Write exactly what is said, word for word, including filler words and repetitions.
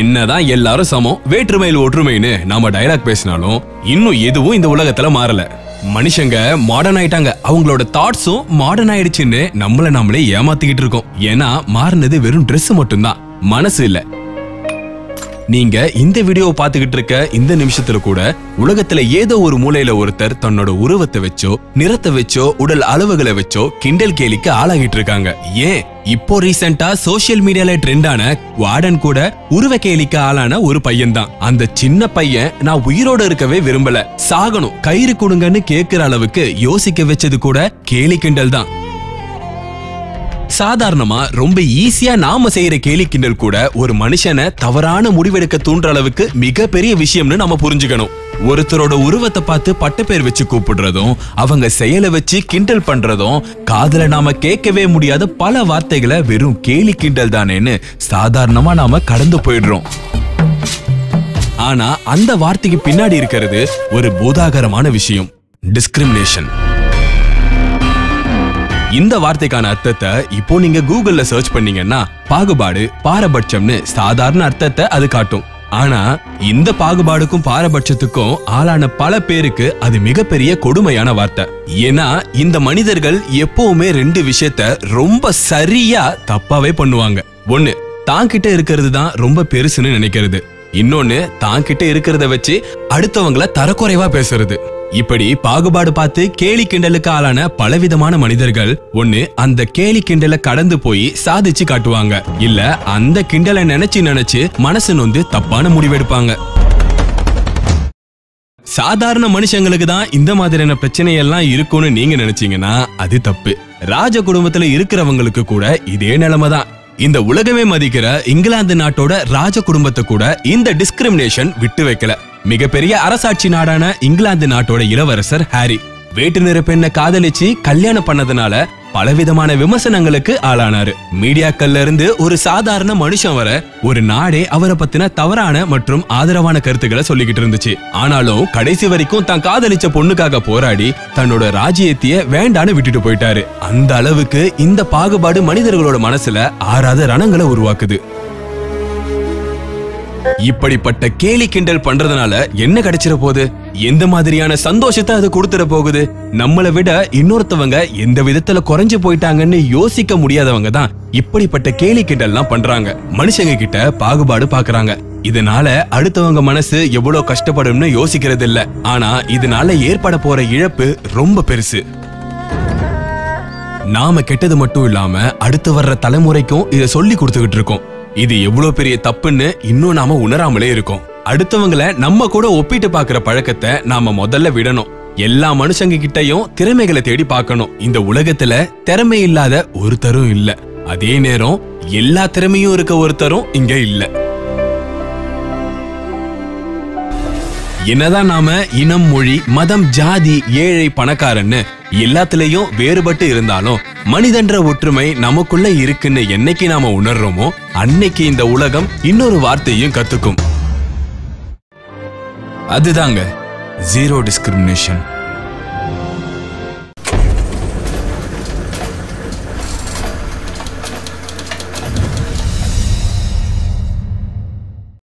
என்னதான் எல்லாரும் சமம் வேற்றுமையில் ஒற்றுமைன்னு நாம டயலாக் பேசினாலும் இன்னும் எதுவும் இந்த உலகத்துல மாறல. மனுஷங்க மாடர்ன் ஆயிட்டாங்க, அவங்களோட தாட்ஸும் மாடர்ன் ஆயிடுச்சுன்னு நம்மள நாமளே ஏமாத்திக்கிட்டு இருக்கோம். ஏன்னா மாறினது வெறும் ட்ரெஸ் மட்டும்தான், மனசு இல்ல. நீங்க இந்த வீடியோவை பார்த்துக்கிட்டு இருக்க இந்த நிமிஷத்துல கூட உலகத்துல ஏதோ ஒரு மூலையில ஒருத்தர் தன்னோட உருவத்தை வச்சோ நிறத்தை வச்சோ உடல் அளவுகளை வச்சோ கிண்டல் கேலிக்கு ஆளாகிட்டு இருக்காங்க. ஏன் இப்போ ரீசெண்டா சோசியல் மீடியால ட்ரெண்டான வாடன் கூட உருவ கேலிக்கு ஆளான ஒரு பையன் தான். அந்த சின்ன பையன் நான் உயிரோட இருக்கவே விரும்பல, சாகணும், கயிறு கொடுங்கன்னு கேட்கிற அளவுக்கு யோசிக்க வச்சது கூட கேலி கிண்டல் தான். சாதாரணமா ரொம்ப ஈஸியா நாம செய்யற கேலி கிண்டல் கூட ஒரு மனுஷனை தவறான முடிவெடுக்க தூண்டுற அளவுக்கு மிகப்பெரிய விஷயம்னு நாம புரிஞ்சுக்கணும். ஒருத்தரோட உருவத்தை பார்த்து பட்ட பேர் வச்சு கூப்பிடுறதும் அவங்க செயலை வச்சு கிண்டல் பண்றதும் காதுல நாம கேட்கவே முடியாத பல வார்த்தைகளை வெறும் கேலி கிண்டல் தானேன்னு சாதாரணமா நாம கடந்து போயிடுறோம். ஆனா அந்த வார்த்தைக்கு பின்னாடி இருக்கிறது ஒரு பூதாகரமான விஷயம், டிஸ்கிரிமினேஷன். இந்த வார்த்தைக்கான அர்த்தத்தை இப்போ நீங்க கூகுள்ல சர்ச் பண்ணீங்கன்னா பாகுபாடு, பாரபட்சம்னு சாதாரண அர்த்தத்தை அது காட்டும். ஆனா இந்த பாகுபாடுக்கும் பாரபட்சத்துக்கும் ஆளான பல பேருக்கு அது மிகப்பெரிய கொடுமையான வார்த்தை. ஏன்னா இந்த மனிதர்கள் எப்பவுமே ரெண்டு விஷயத்த ரொம்ப சரியா தப்பாவே பண்ணுவாங்க. ஒண்ணு, தாங்கிட்ட இருக்கிறது தான் ரொம்ப பெருசுன்னு நினைக்கிறது. இன்னொன்னு, தாங்கிட்ட இருக்கிறத வச்சு அடுத்தவங்களை தரக்குறைவா பேசுறது. இப்படி பாகுபாடு பார்த்து கேலி கிண்டலுக்கு ஆளான பலவிதமான மனிதர்கள் ஒண்ணு அந்த கேலி கிண்டலை கடந்து போய் சாதிச்சு காட்டுவாங்க, இல்ல அந்த கிண்டலை நினைச்சு நினைச்சு மனசு நொந்து தப்பான முடிவெடுப்பாங்க. சாதாரண மனுஷங்களுக்கு தான் இந்த மாதிரியான பிரச்சனையெல்லாம் இருக்கும்னு நீங்க நினைச்சீங்கன்னா அது தப்பு. ராஜ குடும்பத்துல இருக்கிறவங்களுக்கு கூட இதே நிலைமைதான். இந்த உலகமே மதிக்கிற இங்கிலாந்து நாட்டோட ராஜ குடும்பத்தை கூட இந்த டிஸ்கிரிமினேஷன் விட்டு வைக்கல. மிகப்பெரிய அரசாட்சி நாடான இங்கிலாந்து நாட்டோட இளவரசர் ஹாரி வேற்று நிற பெண்ணை காதலிச்சு கல்யாணம் பண்ணதுனால பலவிதமான விமர்சனங்களுக்கு ஆளானாரு. மீடியாக்கள்ல இருந்து ஒரு சாதாரண மனுஷன் வர ஒரு நாடே அவரை பத்தின தவறான மற்றும் ஆதரவான கருத்துக்களை சொல்லிக்கிட்டு இருந்துச்சு. ஆனாலும் கடைசி வரைக்கும் தான் காதலிச்ச பொண்ணுக்காக போராடி தன்னோட ராஜ்யத்தையே வேண்டான்னு விட்டுட்டு போயிட்டாரு. அந்த அளவுக்கு இந்த பாகுபாடு மனிதர்களோட மனசுல ஆறாத ரணங்களை உருவாக்குது. இப்படிப்பட்ட கேலி கிண்டல் பண்றதுனால என்ன கிடைச்சிட போகுது? எந்த மாதிரியான சந்தோஷத்தை அது கொடுத்துட போகுது? நம்மளை விட இன்னொருத்தவங்க எந்த விதத்துல குறைஞ்சு போயிட்டாங்கன்னு யோசிக்க முடியாதவங்க தான் இப்படிப்பட்ட கேலி கிண்டல்லாம் பண்றாங்க. மனுஷங்க கிட்ட பாகுபாடு பாக்குறாங்க. இதனால அடுத்தவங்க மனசு எவ்வளவு கஷ்டப்படும்னு யோசிக்கிறது இல்ல. ஆனா இதனால ஏற்பட போற இழப்பு ரொம்ப பெருசு. நாம கெட்டது மட்டும் இல்லாம அடுத்து வர்ற தலைமுறைக்கும் இதை சொல்லி கொடுத்துக்கிட்டு இருக்கோம். இது எவ்வளவு பெரிய தப்புன்னு இன்னும் நாம உணராமலே இருக்கோம். அடுத்தவங்களை நம்ம கூட ஒப்பிட்டு பாக்குற பழக்கத்தை நாம முதல்ல விடணும். எல்லா மனுஷங்க கிட்டையும் திறமைகளை தேடி பார்க்கணும். இந்த உலகத்துல திறமை இல்லாத ஒருத்தரும் இல்ல, அதே நேரம் எல்லா திறமையும் இருக்க ஒருத்தரும் இங்க இல்ல. என்னதான் நாம இனம், மொழி, மதம், ஜாதி, ஏழை, பணக்காரன்னு எல்லாத்துலயும் வேறுபட்டு இருந்தாலும் மனிதன்ற ஒற்றுமை நமக்குள்ள இருக்குன்னு என்னைக்கு நாம உணர்றோமோ அன்னைக்கு இந்த உலகம் இன்னொரு வார்த்தையும் கத்துக்கும். அதுதாங்க ஜீரோ டிஸ்கிரிமினேஷன்.